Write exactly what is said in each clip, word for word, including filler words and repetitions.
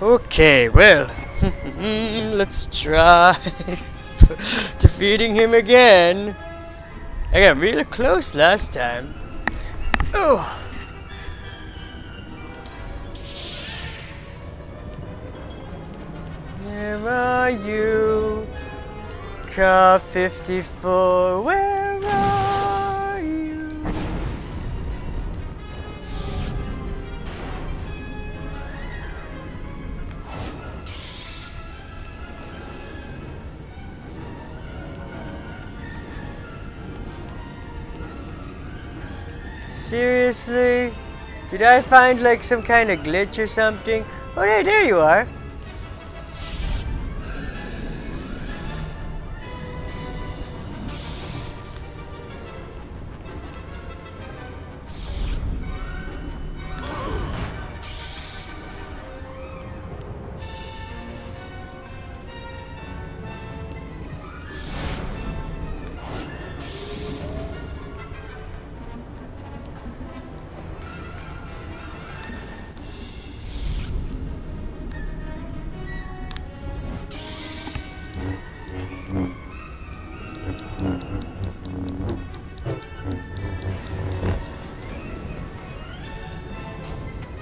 Okay, well, let's try defeating him again. I got really close last time. Oh. Where are you? Car fifty-four, where are you? Seriously? Did I find like some kind of glitch or something? Oh, there, there you are.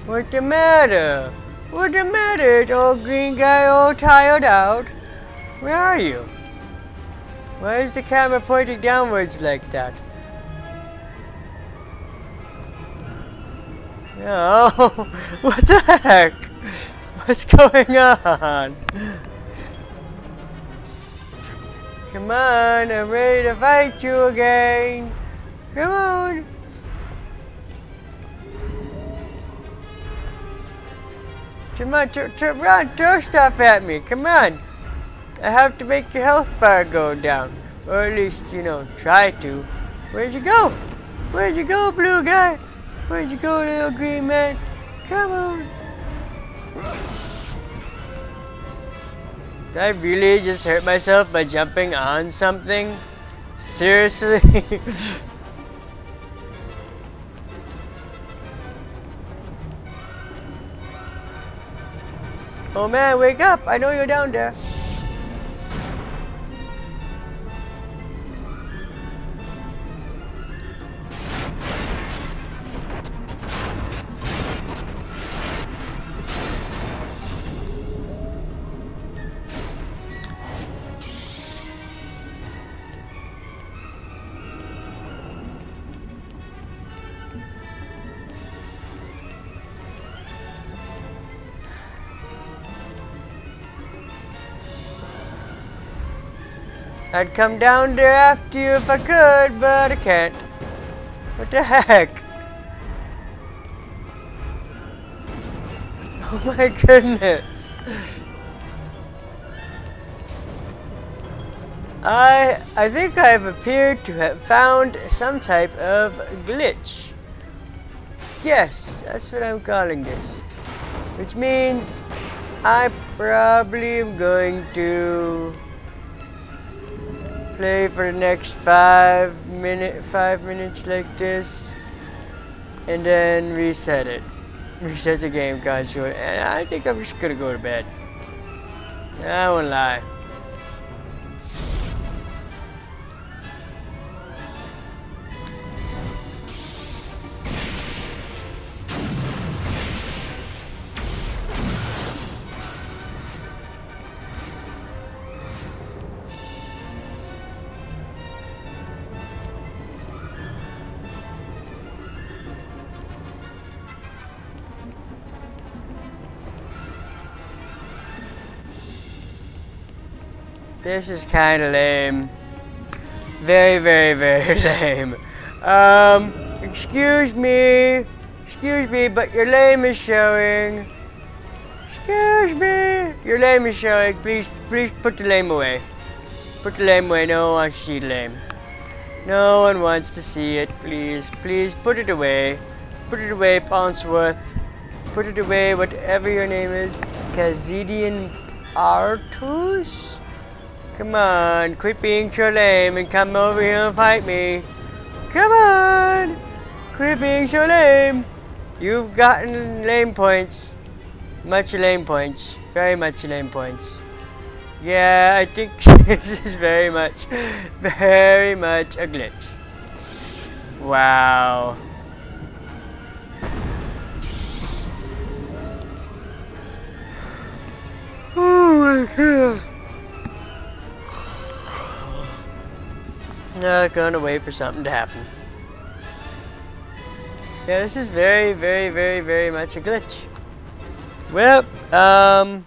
What the matter? What the matter? Old green guy all tired out. Where are you? Why is the camera pointing downwards like that? Oh, what the heck? What's going on? Come on, I'm ready to fight you again. Come on. Come on, run, throw stuff at me, come on. I have to make your health bar go down. Or at least, you know, try to. Where'd you go? Where'd you go, blue guy? Where'd you go, little green man? Come on. Did I really just hurt myself by jumping on something? Seriously? Oh man, wake up! I know you're down there. I'd come down there after you if I could, but I can't. What the heck? Oh my goodness. I I think I've appeared to have found some type of glitch. Yes, that's what I'm calling this. Which means I probably am going to play for the next five minute five minutes like this and then reset it. Reset the game console, and I think I'm just gonna go to bed. I won't lie. This is kind of lame. Very, very, very lame. Um, excuse me. Excuse me, but your lame is showing. Excuse me. Your lame is showing. Please, please put the lame away. Put the lame away. No one wants to see the lame. No one wants to see it. Please, please put it away. Put it away, Ponceworth. Put it away, whatever your name is. Kazdan Paratus? Come on, quit being so lame and come over here and fight me. Come on, quit being so lame. You've gotten lame points. Much lane points. Very much lane points. Yeah, I think this is very much, very much a glitch. Wow. Oh my god. Not gonna wait for something to happen. Yeah, this is very, very, very, very much a glitch. Well, um,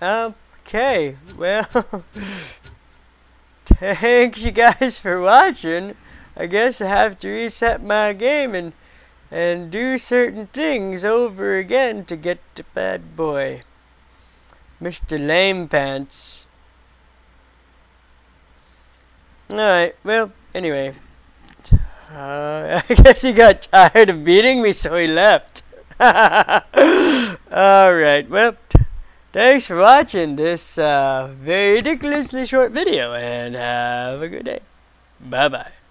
okay, well, thanks you guys for watching. I guess I have to reset my game and and do certain things over again to get the bad boy, Mister Lame Pants. Alright, well, anyway, uh, I guess he got tired of beating me, so he left. Alright, well, thanks for watching this uh, very ridiculously short video, and have a good day. Bye-bye.